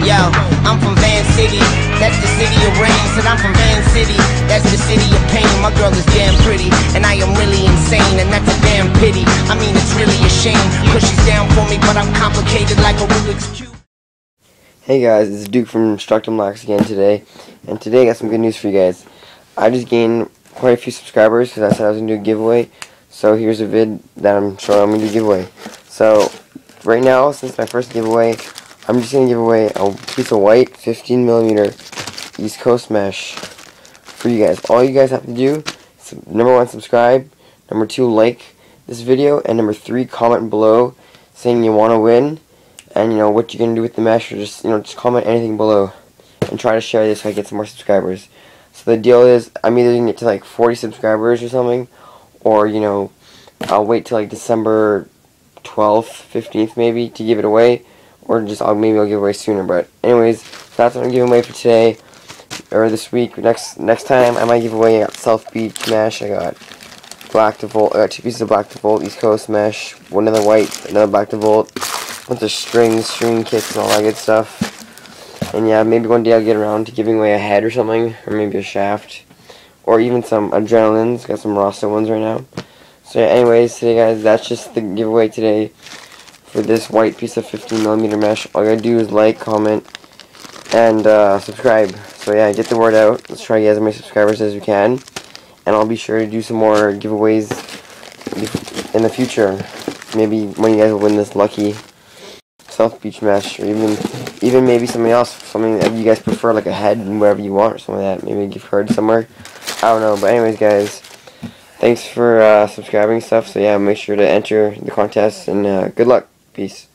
Yo, I'm from Van City, that's the city of rain. Said I'm from Van City, that's the city of pain. My girl is damn pretty, and I am really insane, and that's a damn pity. I mean, it's really a shame, cause she's down for me, but I'm complicated like a Rubik's Cube. Hey guys, it's Duke from Strucdum Lacrosse again today, and today I got some good news for you guys. I just gained quite a few subscribers, because I said I was going to do a giveaway, so here's a vid that I'm sure I'm going to do a giveaway. So, right now, since my first giveaway, I'm just going to give away a piece of white 15mm East Coast Mesh for you guys. All you guys have to do is, number one, subscribe, number two, like this video, and number three, comment below saying you want to win, and, you know, what you're going to do with the mesh, or just, you know, just comment anything below, and try to share this so I get some more subscribers. So the deal is, I'm either going to get to, like, 40 subscribers or something, or, you know, I'll wait till, like, December 12th, 15th, maybe, to give it away, or just maybe I'll give away sooner. But anyways, that's what I'm giving away for today, or this week. Next time, I might give away South Beach Mesh. I got Black to Volt. I got two pieces of Black to Volt, East Coast Mesh, one other white, another Black to Volt, a bunch of string kits and all that good stuff. And yeah, maybe one day I'll get around to giving away a head or something, or maybe a shaft, or even some adrenalines. Got some Rasta ones right now. So yeah, anyways, today guys, that's just the giveaway today for this white piece of 15mm mesh. All you gotta do is like, comment, and subscribe. So yeah, get the word out. Let's try to get as many subscribers as we can, and I'll be sure to do some more giveaways in the future. Maybe one of you guys will win this lucky South Beach mesh, or even maybe something else, something that you guys prefer, like a head and whatever you want, or something like that. Maybe a gift card somewhere. I don't know. But anyways, guys, thanks for subscribing and stuff. So yeah, make sure to enter the contest, and good luck. Peace.